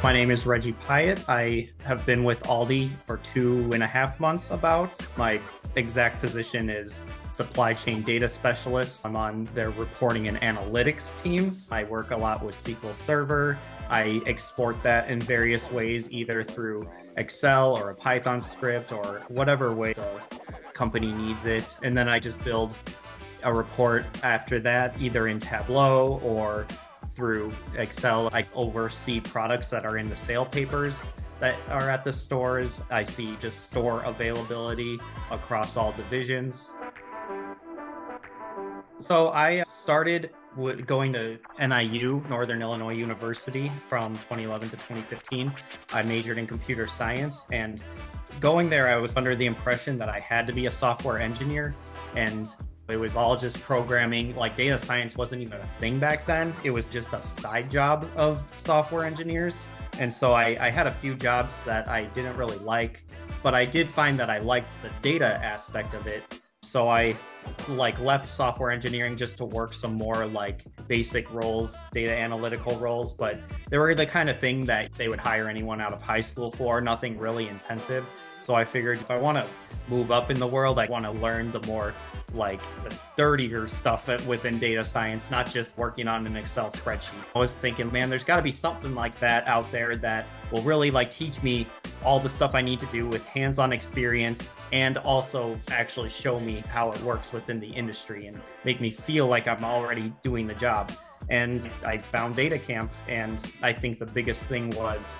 My name is Reggie Piet. I have been with Aldi for 2.5 months about. My exact position is supply chain data specialist. I'm on their reporting and analytics team. I work a lot with SQL Server. I export that in various ways, either through Excel or a Python script or whatever way the company needs it. And then I just build a report after that, either in Tableau or through Excel. I oversee products that are in the sale papers that are at the stores. I see just store availability across all divisions. So I started going to NIU, Northern Illinois University, from 2011 to 2015. I majored in computer science, and going there, I was under the impression that I had to be a software engineer, and it was all just programming. Like, data science wasn't even a thing back then. It was just a side job of software engineers. And so I had a few jobs that I didn't really like, but I did find that I liked the data aspect of it. So I left software engineering just to work some more basic roles, data analytical roles, but they were the kind of thing that they would hire anyone out of high school for, nothing really intensive. So I figured if I want to move up in the world, I want to learn the more the dirtier stuff within data science, not just working on an Excel spreadsheet. I was thinking, man, there's got to be something like that out there that will really teach me all the stuff I need to do with hands-on experience, and also actually show me how it works within the industry and make me feel like I'm already doing the job. And I found DataCamp, and I think the biggest thing was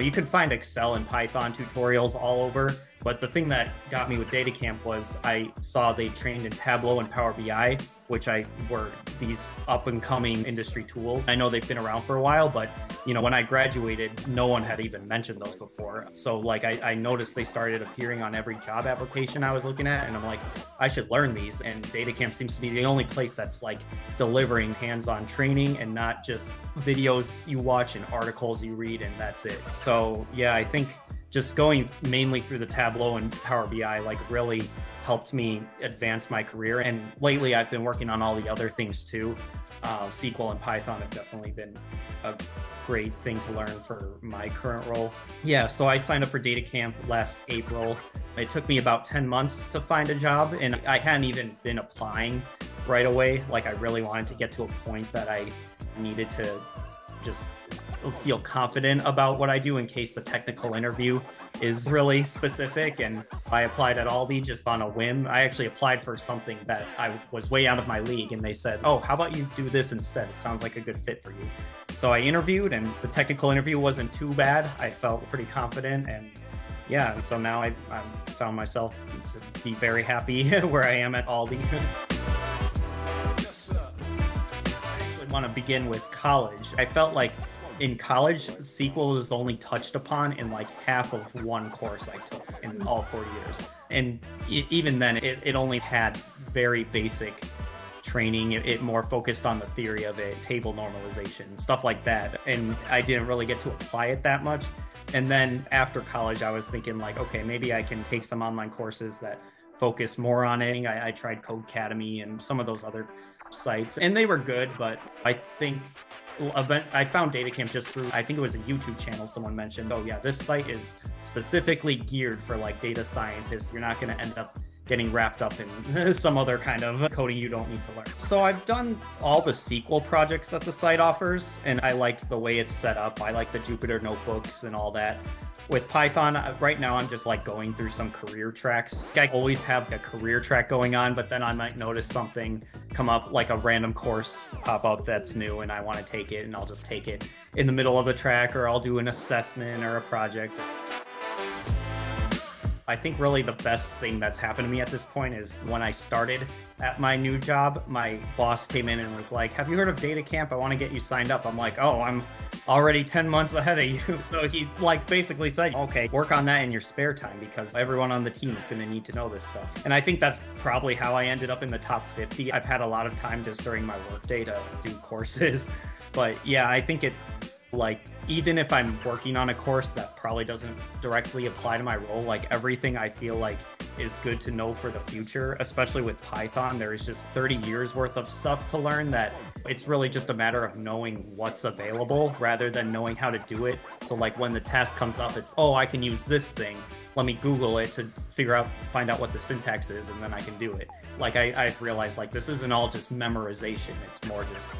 you could find Excel and Python tutorials all over, but the thing that got me with DataCamp was I saw they trained in Tableau and Power BI, which were these up-and-coming industry tools. I know they've been around for a while, but when I graduated, no one had even mentioned those before. So I noticed they started appearing on every job application I was looking at, and I'm like, I should learn these. And DataCamp seems to be the only place that's delivering hands-on training and not just videos you watch and articles you read and that's it. So yeah, I think just going mainly through the Tableau and Power BI really helped me advance my career. And lately I've been working on all the other things too. SQL and Python have definitely been a great thing to learn for my current role. Yeah, so I signed up for DataCamp last April. It took me about 10 months to find a job, and I hadn't even been applying right away. I really wanted to get to a point that I needed to just feel confident about what I do in case the technical interview is really specific. And I applied at Aldi just on a whim. I actually applied for something that I was way out of my league, and they said, oh, how about you do this instead? It sounds like a good fit for you. So I interviewed, and the technical interview wasn't too bad. I felt pretty confident, and yeah, and so now I found myself to be very happy where I am at Aldi. Want to begin with college. I felt like in college, SQL was only touched upon in half of one course I took in all 4 years. And even then, it only had very basic training. It more focused on the theory of it, table normalization, stuff like that. And I didn't really get to apply it that much. And then after college, I was thinking okay, maybe I can take some online courses that focus more on it. I tried Codecademy and some of those other sites, and they were good, but I think I found DataCamp just through, I think it was a YouTube channel someone mentioned, oh yeah, this site is specifically geared for data scientists. You're not going to end up getting wrapped up in some other kind of coding you don't need to learn. So I've done all the SQL projects that the site offers, and I like the way it's set up. I like the Jupyter notebooks and all that. With Python, right now I'm just going through some career tracks. I always have a career track going on, but then I might notice something come up, a random course pop up that's new and I want to take it, and I'll just take it in the middle of the track, or I'll do an assessment or a project. I think really the best thing that's happened to me at this point is when I started at my new job, my boss came in and was like, have you heard of DataCamp? I want to get you signed up. I'm like, oh, I'm already 10 months ahead of you. So he basically said, okay, work on that in your spare time, because everyone on the team is going to need to know this stuff. And I think that's probably how I ended up in the top 50. I've had a lot of time just during my workday to do courses. But yeah, I think it even if I'm working on a course that probably doesn't directly apply to my role, like everything I feel like is good to know for the future, especially with Python. There is just 30 years worth of stuff to learn that it's really just a matter of knowing what's available rather than knowing how to do it. So like when the test comes up, it's, oh, I can use this thing. Let me Google it to find out what the syntax is, and then I can do it. Like I've realized like this isn't all just memorization. It's more just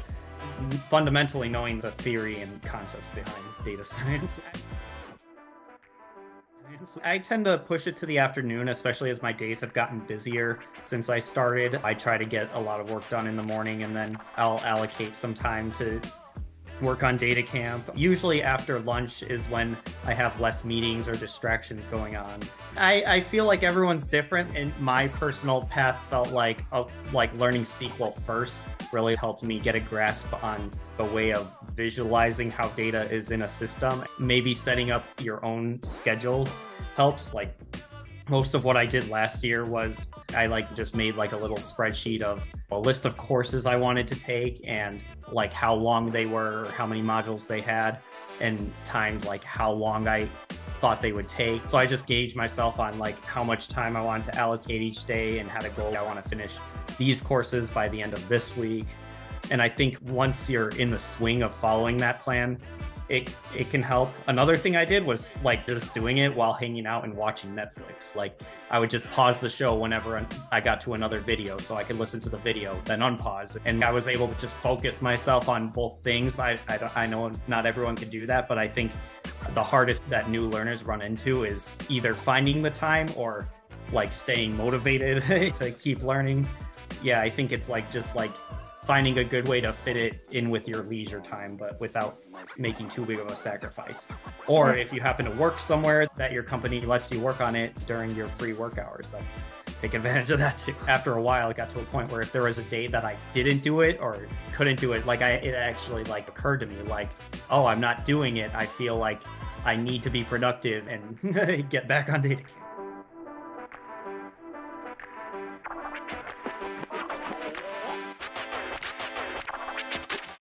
fundamentally knowing the theory and concepts behind data science. I tend to push it to the afternoon, especially as my days have gotten busier since I started. I try to get a lot of work done in the morning, and then I'll allocate some time to work on DataCamp. Usually after lunch is when I have less meetings or distractions going on. I feel like everyone's different, and my personal path felt like learning SQL first really helped me get a grasp on a way of visualizing how data is in a system. Maybe setting up your own schedule helps. Like most of what I did last year was I just made a little spreadsheet of a list of courses I wanted to take and how long they were, or how many modules they had, and timed how long I thought they would take. So I just gauged myself on how much time I wanted to allocate each day and had a goal. I want to finish these courses by the end of this week. And I think once you're in the swing of following that plan, it can help. Another thing I did was just doing it while hanging out and watching Netflix. I would just pause the show whenever I got to another video so I could listen to the video, then unpause. And I was able to just focus myself on both things. I know not everyone can do that, but I think the hardest that new learners run into is either finding the time or staying motivated to keep learning. Yeah, I think it's finding a good way to fit it in with your leisure time, but without making too big of a sacrifice. Or if you happen to work somewhere that your company lets you work on it during your free work hours, take advantage of that too. After a while, it got to a point where if there was a day that I didn't do it or couldn't do it, it actually occurred to me, oh, I'm not doing it. I feel like I need to be productive and get back on DataCamp.